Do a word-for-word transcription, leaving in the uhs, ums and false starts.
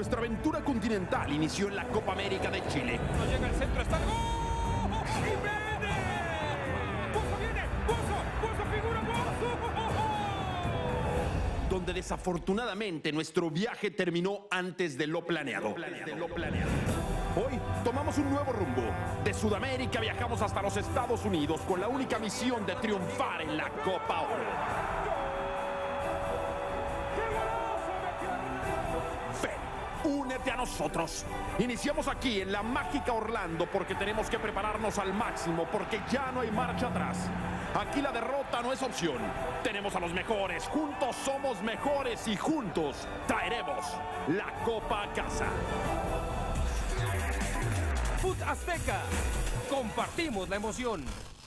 Nuestra aventura continental inició en la Copa América de Chile. No llega el centro, está... ¡Oh! ¡Jiménez! ¡Pozo viene! ¡Pozo! ¡Pozo figura! ¡Pozo! Donde desafortunadamente nuestro viaje terminó antes de lo planeado. Antes de lo planeado. Hoy tomamos un nuevo rumbo. De Sudamérica viajamos hasta los Estados Unidos con la única misión de triunfar en la Copa Oro. Únete a nosotros. Iniciamos aquí en la mágica Orlando porque tenemos que prepararnos al máximo, porque ya no hay marcha atrás. Aquí la derrota no es opción. Tenemos a los mejores, juntos somos mejores y juntos traeremos la Copa a casa. T V Azteca, compartimos la emoción.